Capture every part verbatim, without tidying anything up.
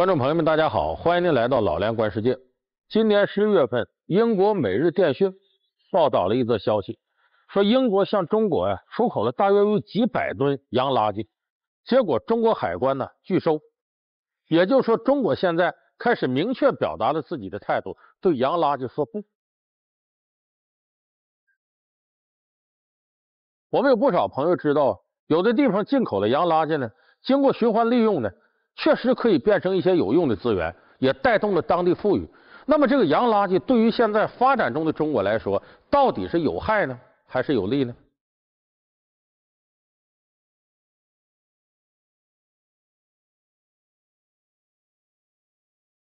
观众朋友们，大家好，欢迎您来到老梁观世界。今年十一月份，英国《每日电讯》报道了一则消息，说英国向中国呀、啊、出口了大约有几百吨洋垃圾，结果中国海关呢拒收。也就是说，中国现在开始明确表达了自己的态度，对洋垃圾说不。我们有不少朋友知道，有的地方进口的洋垃圾呢，经过循环利用呢，确实可以变成一些有用的资源，也带动了当地富裕。那么这个洋垃圾对于现在发展中的中国来说，到底是有害呢，还是有利呢？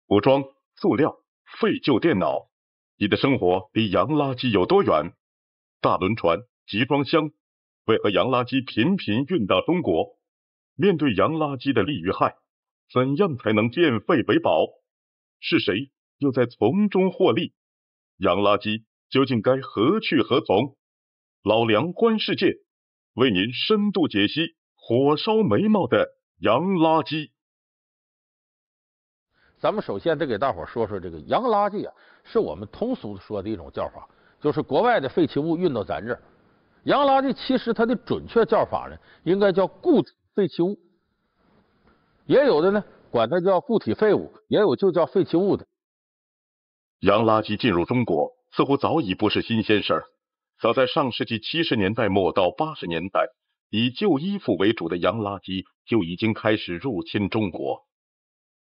服装、塑料、废旧电脑，你的生活离洋垃圾有多远？大轮船、集装箱为何洋垃圾频频运到中国？面对洋垃圾的利与害，怎样才能健废为宝？是谁又在从中获利？洋垃圾究竟该何去何从？老梁观世界，为您深度解析火烧眉毛的洋垃圾。咱们首先得给大伙说说这个洋垃圾啊，是我们通俗说的一种叫法，就是国外的废弃物运到咱这儿。洋垃圾其实它的准确叫法呢，应该叫固体废弃物，也有的呢管它叫固体废物，也有就叫废弃物的。洋垃圾进入中国似乎早已不是新鲜事儿。早在上世纪七十年代末到八十年代，以旧衣服为主的洋垃圾就已经开始入侵中国。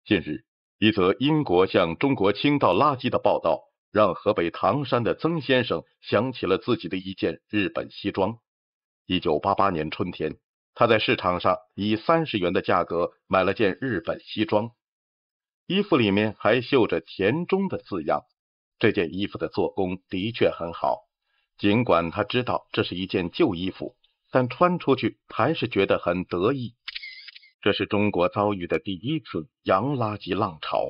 近日，一则英国向中国倾倒垃圾的报道，让河北唐山的曾先生想起了自己的一件日本西装。一九八八年春天，他在市场上以三十元的价格买了件日本西装，衣服里面还绣着田中的字样。这件衣服的做工的确很好，尽管他知道这是一件旧衣服，但穿出去还是觉得很得意。这是中国遭遇的第一次洋垃圾浪潮。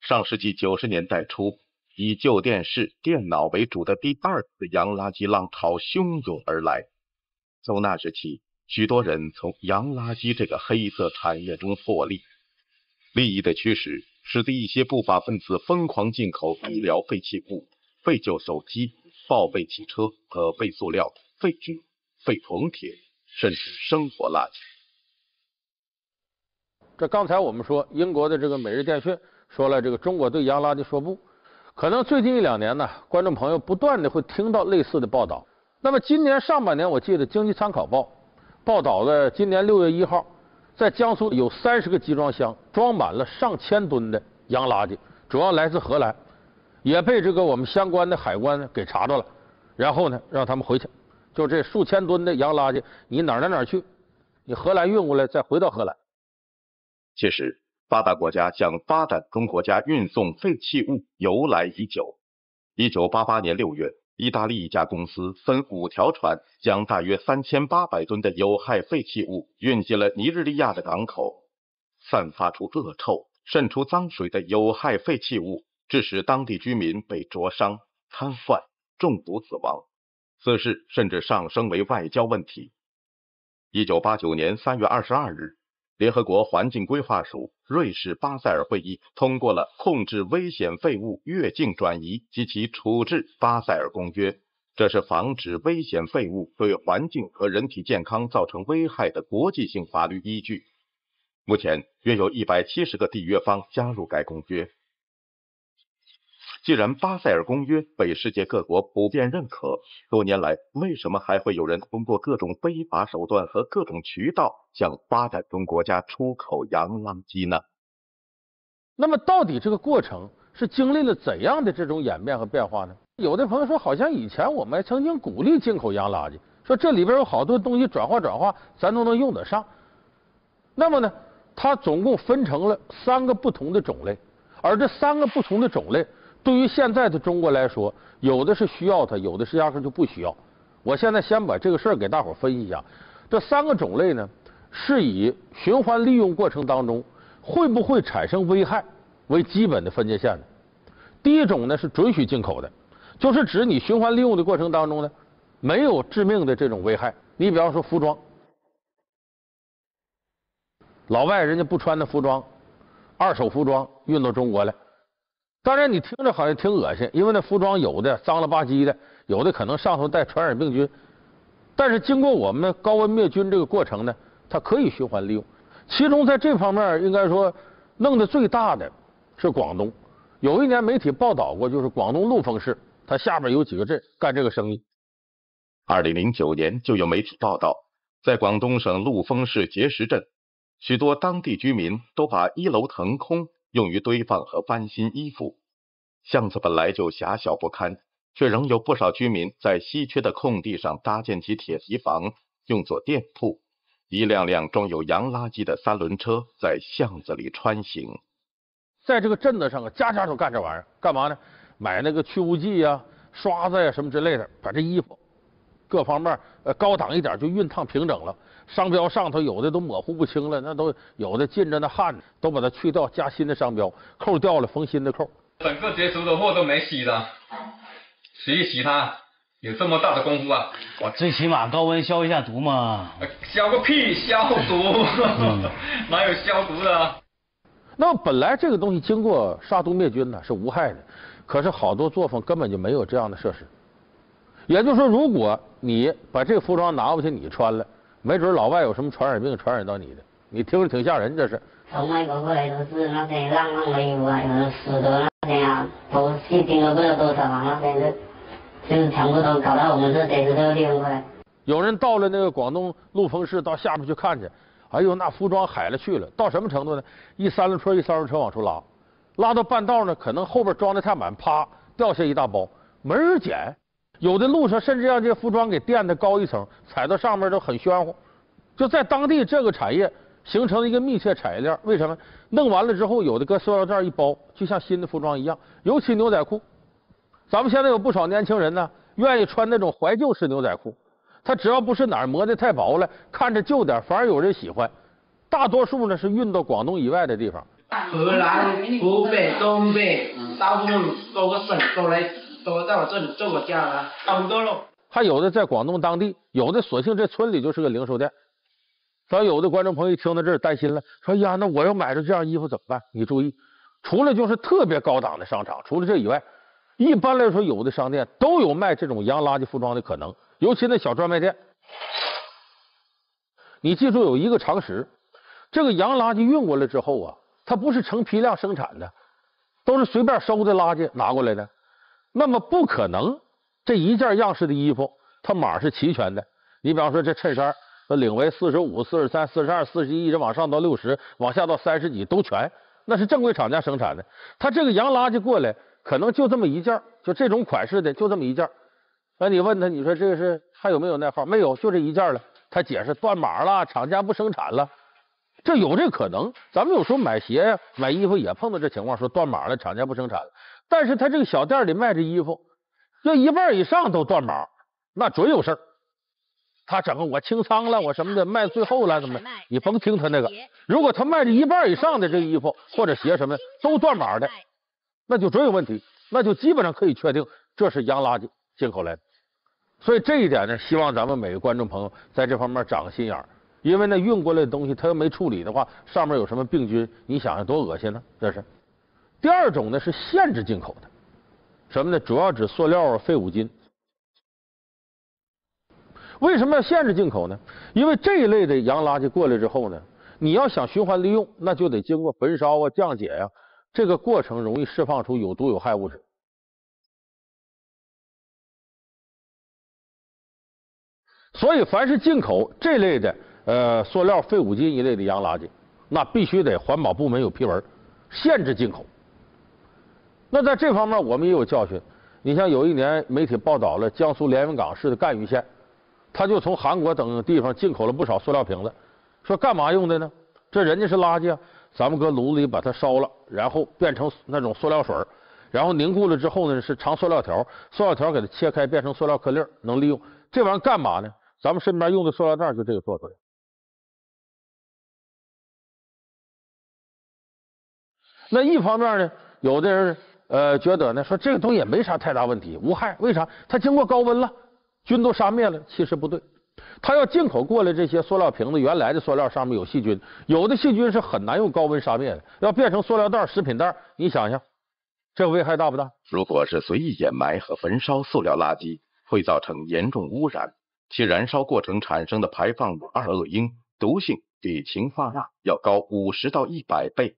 上世纪九十年代初，以旧电视、电脑为主的第二次洋垃圾浪潮汹涌而来。从那时起，许多人从洋垃圾这个黑色产业中获利。利益的驱使使得一些不法分子疯狂进口医疗废弃物、废旧手机、报废汽车和废塑料、废纸、废铜铁，甚至生活垃圾。这刚才我们说英国的这个《每日电讯》说了，这个中国对洋垃圾说不。可能最近一两年呢，观众朋友不断的会听到类似的报道。那么今年上半年，我记得《经济参考报》报道了今年六月一号，在江苏有三十个集装箱装满了上千吨的洋垃圾，主要来自荷兰，也被这个我们相关的海关呢给查到了，然后呢让他们回去。就这数千吨的洋垃圾，你哪儿哪儿哪儿去，你荷兰运过来再回到荷兰。其实，发达国家向发展中国家运送废弃物由来已久。一九八八年六月，意大利一家公司分五条船，将大约三千八百吨的有害废弃物运进了尼日利亚的港口。散发出恶臭、渗出脏水的有害废弃物，致使当地居民被灼伤、瘫痪、中毒死亡。此事甚至上升为外交问题。一九八九年三月二十二日，联合国环境规划署瑞士巴塞尔会议通过了《控制危险废物越境转移及其处置巴塞尔公约》，这是防止危险废物对环境和人体健康造成危害的国际性法律依据。目前约有一百七十个缔约方加入该公约。既然巴塞尔公约被世界各国普遍认可，多年来为什么还会有人通过各种非法手段和各种渠道向发展中国家出口洋垃圾呢？那么到底这个过程是经历了怎样的这种演变和变化呢？有的朋友说，好像以前我们还曾经鼓励进口洋垃圾，说这里边有好多东西转化转化，咱都能用得上。那么呢，它总共分成了三个不同的种类，而这三个不同的种类对于现在的中国来说，有的是需要它，有的是压根就不需要。我现在先把这个事儿给大伙分析一下。这三个种类呢，是以循环利用过程当中会不会产生危害为基本的分界线的。第一种呢是准许进口的，就是指你循环利用的过程当中呢，没有致命的这种危害。你比方说服装，老外人家不穿的服装，二手服装运到中国来。当然，你听着好像挺恶心，因为那服装有的脏了吧唧的，有的可能上头带传染病菌。但是经过我们高温灭菌这个过程呢，它可以循环利用。其中在这方面应该说弄得最大的是广东。有一年媒体报道过，就是广东陆丰市，它下边有几个镇干这个生意。二零零九年就有媒体报道，在广东省陆丰市碣石镇，许多当地居民都把一楼腾空用于堆放和翻新衣服。巷子本来就狭小不堪，却仍有不少居民在稀缺的空地上搭建起铁皮房，用作店铺。一辆辆装有洋垃圾的三轮车在巷子里穿行。在这个镇子上啊，家家都干这玩意儿，干嘛呢？买那个去污剂呀、刷子呀、啊、什么之类的，把这衣服各方面呃高档一点就熨烫平整了，商标上头有的都模糊不清了，那都有的浸着那汗都把它去掉，加新的商标，扣掉了缝新的扣。整个结束的货都没洗的，谁洗它？有这么大的功夫啊！我最起码高温消一下毒嘛。消个屁，消毒，哪有消毒的啊？那么本来这个东西经过杀毒灭菌呢是无害的，可是好多作坊根本就没有这样的设施。也就是说，如果你把这个服装拿回去你穿了，没准老外有什么传染病传染到你的。你听着挺吓人，这是。从外国过来都是那些浪浪的衣服啊，有的死的那些啊，都细菌都不知道多少啊，那些。就是全部都搞到我们这得这个地方过来。有人到了那个广东陆丰市，到下面去看去，哎呦，那服装海了去了，到什么程度呢？一三轮车一三轮车往出拉，拉到半道呢，可能后边装的太满，啪掉下一大包，没人捡。有的路上甚至让这服装给垫的高一层，踩到上面都很喧哗。就在当地这个产业形成了一个密切产业链。为什么？弄完了之后，有的搁塑料袋一包，就像新的服装一样，尤其牛仔裤。咱们现在有不少年轻人呢，愿意穿那种怀旧式牛仔裤，他只要不是哪儿磨得太薄了，看着旧点，反而有人喜欢。大多数呢是运到广东以外的地方，河南、湖北、东北，大部分各个省都来，都到我这里做个家了，很多了。还有的在广东当地，有的索性这村里就是个零售店。所以有的观众朋友一听到这儿担心了，说呀，那我要买着这样衣服怎么办？你注意，除了就是特别高档的商场，除了这以外，一般来说，有的商店都有卖这种洋垃圾服装的可能，尤其那小专卖店。你记住有一个常识，这个洋垃圾运过来之后啊，它不是成批量生产的，都是随便收的垃圾拿过来的。那么不可能这一件样式的衣服它码是齐全的。你比方说这衬衫，那领围四十五、四十三、四十二、四十一，一直往上到六十，往下到三十几都全，那是正规厂家生产的。它这个洋垃圾过来，可能就这么一件，就这种款式的就这么一件。那你问他，你说这个是还有没有那号？没有，就这一件了。他解释断码了，厂家不生产了，这有这可能。咱们有时候买鞋呀、买衣服也碰到这情况，说断码了，厂家不生产了。但是他这个小店里卖这衣服，要一半以上都断码，那准有事儿。他整个我清仓了，我什么的卖最后了，怎么？你甭听他那个。如果他卖这一半以上的这衣服或者鞋什么的都断码的，那就准有问题，那就基本上可以确定这是洋垃圾进口来的。所以这一点呢，希望咱们每个观众朋友在这方面长个心眼儿，因为呢运过来的东西它要没处理的话，上面有什么病菌，你想想多恶心呢？这是。第二种呢是限制进口的，什么呢？主要指塑料啊、废五金。为什么要限制进口呢？因为这一类的洋垃圾过来之后呢，你要想循环利用，那就得经过焚烧啊、降解呀、啊。这个过程容易释放出有毒有害物质。所以凡是进口这类的呃塑料废五金一类的洋垃圾，那必须得环保部门有批文限制进口。那在这方面我们也有教训。你像有一年媒体报道了江苏连云港市的赣榆县，他就从韩国等地方进口了不少塑料瓶子，说干嘛用的呢？这人家是垃圾啊，咱们搁炉子里把它烧了，然后变成那种塑料水，然后凝固了之后呢是长塑料条，塑料条给它切开变成塑料颗粒能利用。这玩意儿干嘛呢？咱们身边用的塑料袋就这个做出来。那一方面呢，有的人呃觉得呢说这个东西也没啥太大问题，无害，为啥？它经过高温了，菌都杀灭了，其实不对。它要进口过来这些塑料瓶子，原来的塑料上面有细菌，有的细菌是很难用高温杀灭的，要变成塑料袋、食品袋，你想想，这危害大不大？如果是随意掩埋和焚烧塑料垃圾，会造成严重污染，其燃烧过程产生的排放五二恶英毒性比氰化钠要高五十到一百倍，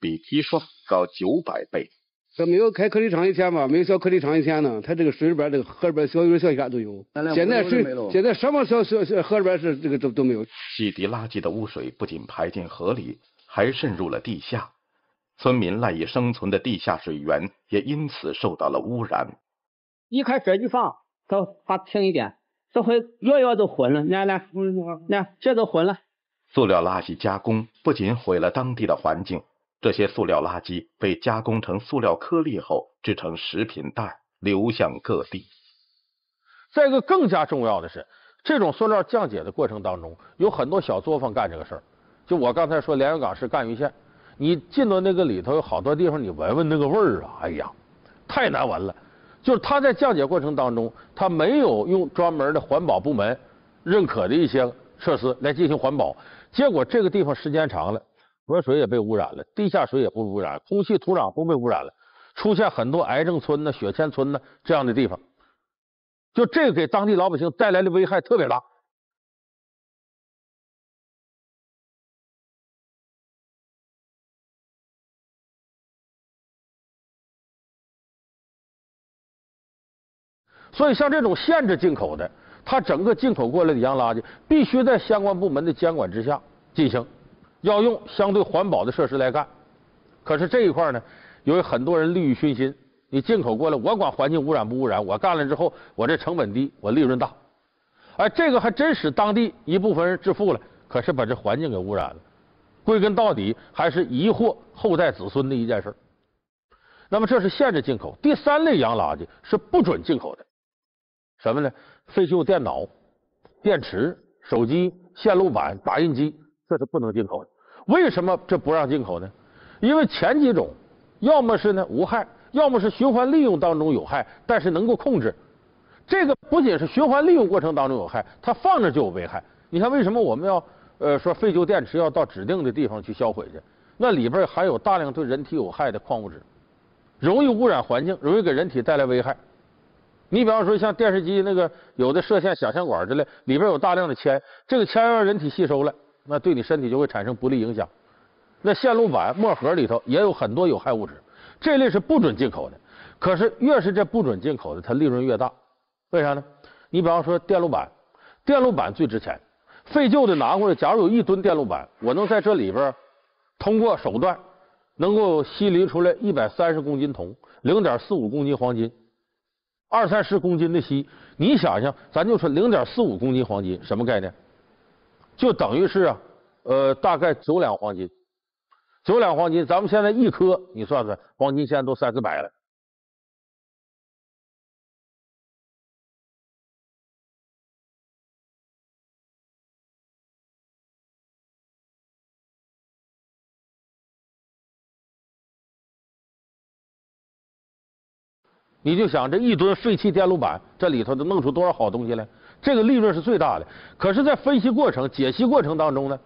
比砒霜高九百倍。 这没有开颗粒厂一天吧，没有消颗粒厂一天呢。它这个水里边这个河里边消油消啥都有。现在水现在什么消消消河里边是这个都都没有。洗涤垃圾的污水不仅排进河里，还渗入了地下。村民赖以生存的地下水源也因此受到了污染。一开始一放都发轻一点，这回药药都混了，那那那这都混了。塑料垃圾加工不仅毁了当地的环境。 这些塑料垃圾被加工成塑料颗粒后，制成食品袋，流向各地。再一个更加重要的是，这种塑料降解的过程当中，有很多小作坊干这个事儿。就我刚才说，连云港是赣榆县，你进到那个里头，有好多地方你闻闻那个味儿啊，哎呀，太难闻了。就是它在降解过程当中，它没有用专门的环保部门认可的一些设施来进行环保，结果这个地方时间长了。 河水也被污染了，地下水也被污染，空气、土壤都被污染了，出现很多癌症村呢、雪迁村呢这样的地方，就这个给当地老百姓带来的危害特别大。所以，像这种限制进口的，它整个进口过来的洋垃圾，必须在相关部门的监管之下进行。 要用相对环保的设施来干，可是这一块呢，由于很多人利欲熏心，你进口过来，我管环境污染不污染，我干了之后，我这成本低，我利润大，哎，这个还真使当地一部分人致富了，可是把这环境给污染了，归根到底还是遗祸后代子孙的一件事。那么这是限制进口，第三类洋垃圾是不准进口的，什么呢？废旧电脑、电池、手机、线路板、打印机，这是不能进口的。 为什么这不让进口呢？因为前几种，要么是呢无害，要么是循环利用当中有害，但是能够控制。这个不仅是循环利用过程当中有害，它放着就有危害。你看，为什么我们要呃说废旧电池要到指定的地方去销毁去？那里边含有大量对人体有害的矿物质，容易污染环境，容易给人体带来危害。你比方说像电视机那个有的射线小线管之类，里边有大量的铅，这个铅让人体吸收了。 那对你身体就会产生不利影响。那线路板、墨盒里头也有很多有害物质，这类是不准进口的。可是越是这不准进口的，它利润越大。为啥呢？你比方说电路板，电路板最值钱。废旧的拿过来，假如有一吨电路板，我能在这里边通过手段能够吸离出来一百三十公斤铜、零点四五公斤黄金、二三十公斤的锡。你想想，咱就说零点四五公斤黄金，什么概念？ 就等于是啊，呃，大概九两黄金，九两黄金，咱们现在一颗，你算算，黄金现在都三四百了。你就想这一吨废弃电路板，这里头都弄出多少好东西来？ 这个利润是最大的，可是，在分析过程、解析过程当中呢，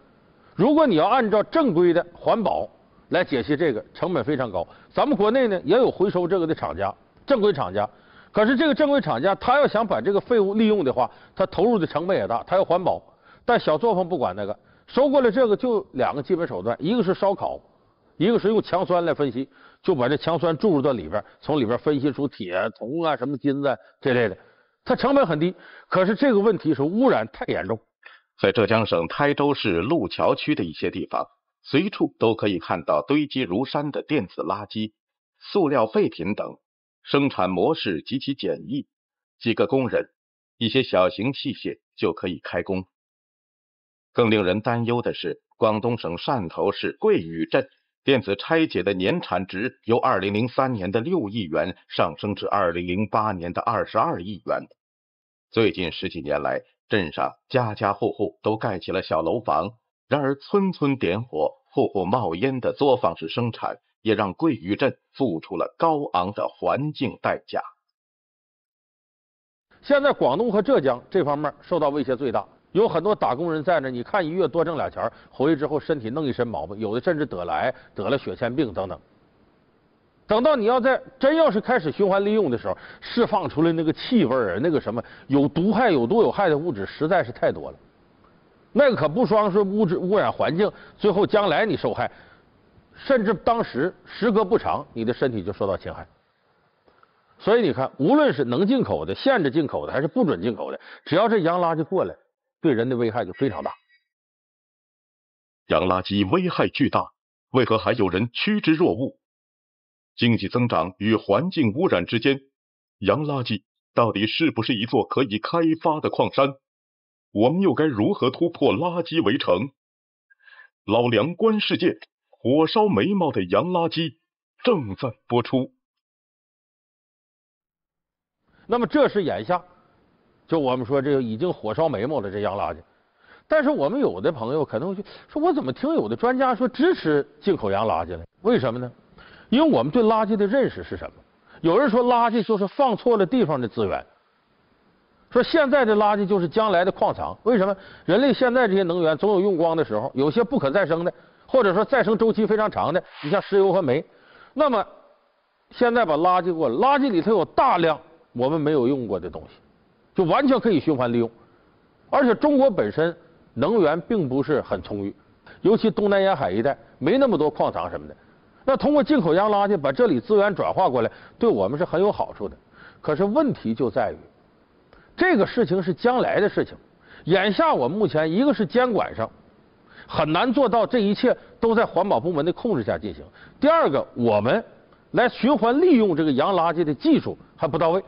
如果你要按照正规的环保来解析这个，成本非常高。咱们国内呢也有回收这个的厂家，正规厂家，可是这个正规厂家他要想把这个废物利用的话，他投入的成本也大，他要环保。但小作坊不管那个，收过来这个就两个基本手段，一个是烧烤，一个是用强酸来分析，就把这强酸注入到里边，从里边分析出铁、铜啊、什么金子这类的。 它成本很低，可是这个问题是污染太严重。在浙江省台州市路桥区的一些地方，随处都可以看到堆积如山的电子垃圾、塑料废品等，生产模式极其简易，几个工人、一些小型器械就可以开工。更令人担忧的是，广东省汕头市桂屿镇电子拆解的年产值由二零零三年的六亿元上升至二零零八年的二十二亿元。 最近十几年来，镇上家家户户都盖起了小楼房，然而村村点火、户户冒烟的作坊式生产，也让桂屿镇付出了高昂的环境代价。现在广东和浙江这方面受到威胁最大，有很多打工人在那，你看一月多挣俩钱，回去之后身体弄一身毛病，有的甚至得癌、得了血腺病等等。等到你要在真要是开始循环利用的时候，释放出来那个气味儿，那个什么有毒害、有毒有害的物质实在是太多了。那个可不光是物质污染环境，最后将来你受害，甚至当时时隔不长，你的身体就受到侵害。 所以你看，无论是能进口的、限制进口的，还是不准进口的，只要这洋垃圾过来，对人的危害就非常大。洋垃圾危害巨大，为何还有人趋之若鹜？经济增长与环境污染之间，洋垃圾到底是不是一座可以开发的矿山？我们又该如何突破垃圾围城？老梁观世界，火烧眉毛的洋垃圾正在播出。 那么这是眼下，就我们说这个已经火烧眉毛了，这洋垃圾。但是我们有的朋友可能会说，我怎么听有的专家说支持进口洋垃圾呢？为什么呢？因为我们对垃圾的认识是什么？有人说垃圾就是放错了地方的资源，说现在的垃圾就是将来的矿藏。为什么？人类现在这些能源总有用光的时候，有些不可再生的，或者说再生周期非常长的，你像石油和煤。那么现在把垃圾过来，垃圾里头有大量 我们没有用过的东西，就完全可以循环利用。而且中国本身能源并不是很充裕，尤其东南沿海一带没那么多矿藏什么的。那通过进口洋垃圾把这里资源转化过来，对我们是很有好处的。可是问题就在于，这个事情是将来的事情。眼下我目前一个是监管上很难做到这一切都在环保部门的控制下进行；第二个，我们来循环利用这个洋垃圾的技术还不到位。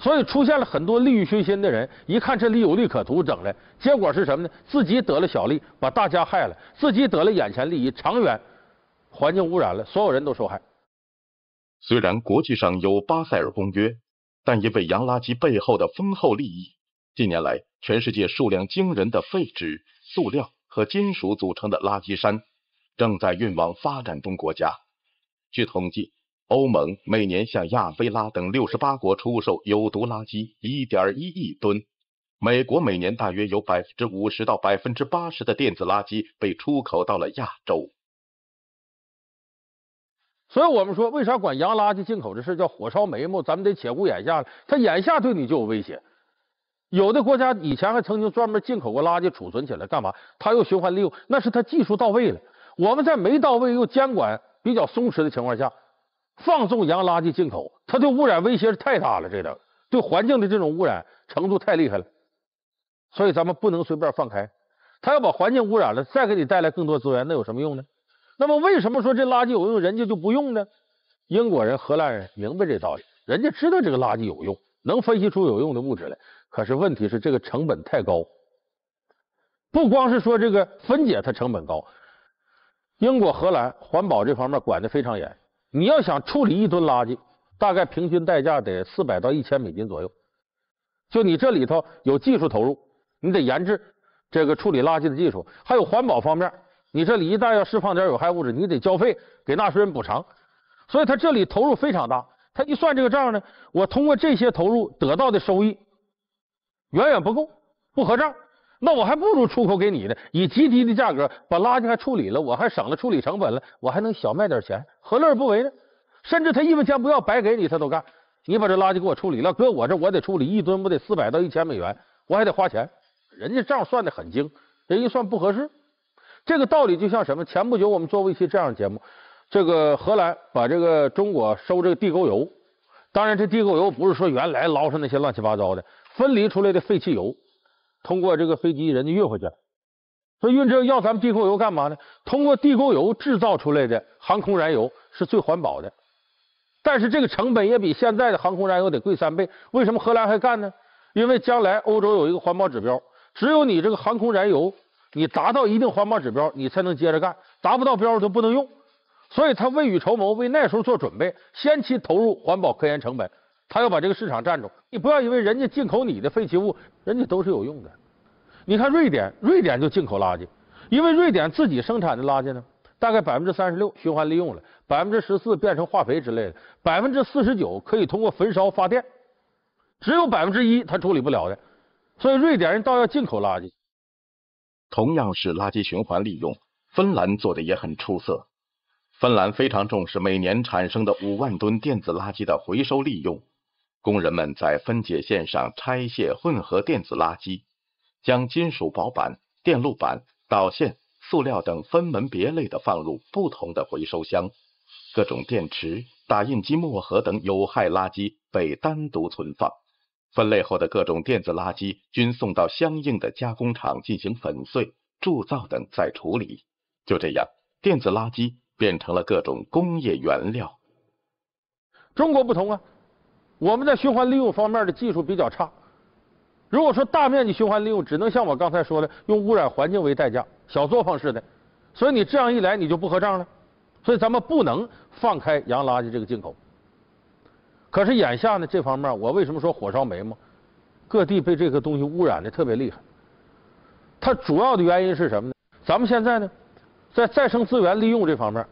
所以出现了很多利欲熏心的人，一看这里有利可图，整来，结果是什么呢？自己得了小利，把大家害了；自己得了眼前利益，长远环境污染了，所有人都受害。虽然国际上有巴塞尔公约，但因为洋垃圾背后的丰厚利益，近年来全世界数量惊人的废纸、塑料和金属组成的垃圾山，正在运往发展中国家。据统计， 欧盟每年向亚非拉等六十八国出售有毒垃圾 一点一亿吨，美国每年大约有 百分之五十 到 百分之八十 的电子垃圾被出口到了亚洲。所以我们说，为啥管洋垃圾进口这事叫火烧眉毛？咱们得且顾眼下，它眼下对你就有威胁。有的国家以前还曾经专门进口过垃圾储存起来，干嘛？它又循环利用，那是它技术到位了。我们在没到位又监管比较松弛的情况下， 放纵洋垃圾进口，它对污染威胁是太大了，这个对环境的这种污染程度太厉害了，所以咱们不能随便放开。它要把环境污染了，再给你带来更多资源，那有什么用呢？那么为什么说这垃圾有用，人家就不用呢？英国人、荷兰人明白这道理，人家知道这个垃圾有用，能分析出有用的物质来。可是问题是这个成本太高，不光是说这个分解它成本高，英国、荷兰环保这方面管得非常严。 你要想处理一吨垃圾，大概平均代价得四百到一千美金左右。就你这里头有技术投入，你得研制这个处理垃圾的技术，还有环保方面，你这里一旦要释放点有害物质，你得交费给纳税人补偿。所以他这里投入非常大，他一算这个账呢，我通过这些投入得到的收益远远不够，不合账。那我还不如出口给你呢，以极低的价格把垃圾还处理了，我还省了处理成本了，我还能小卖点钱，何乐而不为呢？甚至他一分钱不要白给你，他都干。你把这垃圾给我处理了，搁我这我得处理一吨，我得四百到一千美元，我还得花钱。人家账算得很精，人一算不合适。这个道理就像什么？前不久我们做过一期这样的节目，这个荷兰把这个中国收这个地沟油，当然这地沟油不是说原来捞上那些乱七八糟的，分离出来的废汽油。 通过这个飞机，人家运回去了，所以运这要咱们地沟油干嘛呢？通过地沟油制造出来的航空燃油是最环保的，但是这个成本也比现在的航空燃油得贵三倍。为什么荷兰还干呢？因为将来欧洲有一个环保指标，只有你这个航空燃油你达到一定环保指标，你才能接着干，达不到标就不能用。所以他未雨绸缪，为那时候做准备，先期投入环保科研成本。 他要把这个市场占住，你不要以为人家进口你的废弃物，人家都是有用的。你看瑞典，瑞典就进口垃圾，因为瑞典自己生产的垃圾呢，大概 百分之三十六 循环利用了， 百分之十四 变成化肥之类的， 百分之四十九 可以通过焚烧发电，只有百分之一它处理不了的，所以瑞典人倒要进口垃圾。同样是垃圾循环利用，芬兰做的也很出色。芬兰非常重视每年产生的五万吨电子垃圾的回收利用，工人们在分解线上拆卸混合电子垃圾，将金属薄板、电路板、导线、塑料等分门别类地放入不同的回收箱，各种电池、打印机墨盒等有害垃圾被单独存放。 分类后的各种电子垃圾均送到相应的加工厂进行粉碎、铸造等再处理。就这样，电子垃圾变成了各种工业原料。中国不同啊，我们在循环利用方面的技术比较差。如果说大面积循环利用，只能像我刚才说的，用污染环境为代价，小作坊式的。所以你这样一来，你就不合账了。所以咱们不能放开洋垃圾这个进口。 可是眼下呢，这方面我为什么说火烧眉毛？各地被这个东西污染的特别厉害。它主要的原因是什么呢？咱们现在呢，在再生资源利用这方面，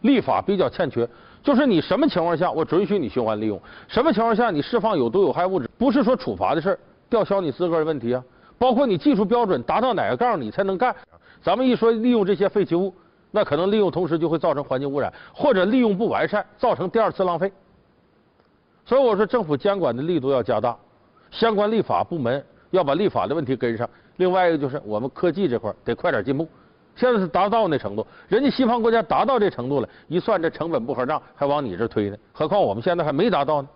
立法比较欠缺。就是你什么情况下我准许你循环利用，什么情况下你释放有毒有害物质，不是说处罚的事儿，吊销你资格的问题啊，包括你技术标准达到哪个杠你才能干。咱们一说利用这些废弃物，那可能利用同时就会造成环境污染，或者利用不完善，造成第二次浪费。 所以我说，政府监管的力度要加大，相关立法部门要把立法的问题跟上。另外一个就是我们科技这块得快点进步，现在是达到那程度，人家西方国家达到这程度了，一算这成本不合账，还往你这推呢。何况我们现在还没达到呢。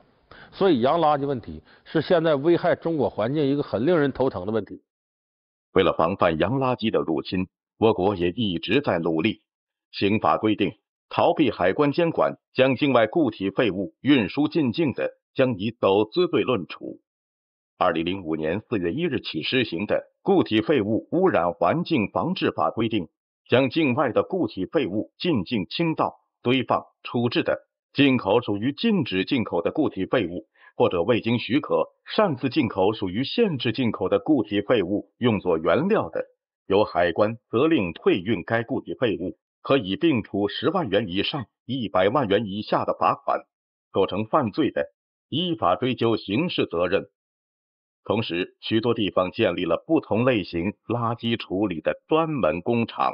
所以洋垃圾问题是现在危害中国环境一个很令人头疼的问题。为了防范洋垃圾的入侵，我国也一直在努力。刑法规定。 逃避海关监管，将境外固体废物运输进境的，将以走私罪论处。二零零五年四月一日起施行的《固体废物污染环境防治法》规定，将境外的固体废物进境倾倒、堆放、处置的，进口属于禁止进口的固体废物，或者未经许可擅自进口属于限制进口的固体废物用作原料的，由海关责令退运该固体废物。 可以并处十万元以上、一百万元以下的罚款，构成犯罪的，依法追究刑事责任。同时，许多地方建立了不同类型垃圾处理的专门工厂。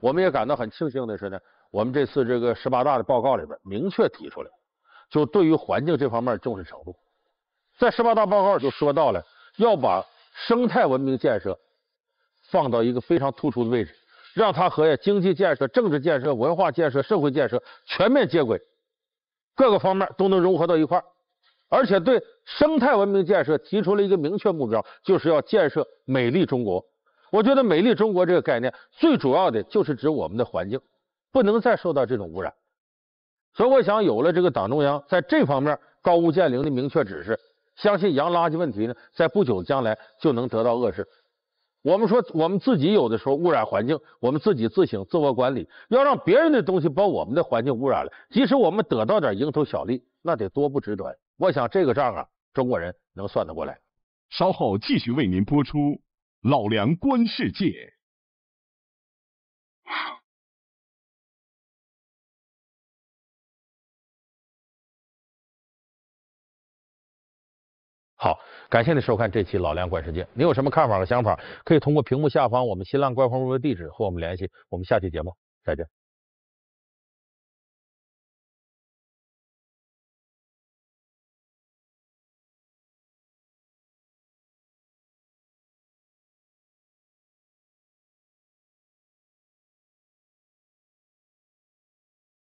我们也感到很庆幸的是呢，我们这次这个十八大的报告里边明确提出来，就对于环境这方面重视程度，在十八大报告就说到了要把生态文明建设。 放到一个非常突出的位置，让它和经济建设、政治建设、文化建设、社会建设全面接轨，各个方面都能融合到一块儿。而且对生态文明建设提出了一个明确目标，就是要建设美丽中国。我觉得“美丽中国”这个概念最主要的就是指我们的环境不能再受到这种污染。所以，我想有了这个党中央在这方面高屋建瓴的明确指示，相信洋垃圾问题呢，在不久将来就能得到遏制。 我们说，我们自己有的时候污染环境，我们自己自省、自我管理。要让别人的东西把我们的环境污染了，即使我们得到点蝇头小利，那得多不值得。我想这个账啊，中国人能算得过来。稍后继续为您播出《老梁观世界》。好，感谢您收看这期《老梁观世界》。您有什么看法和想法，可以通过屏幕下方我们新浪官方微博地址和我们联系。我们下期节目再见。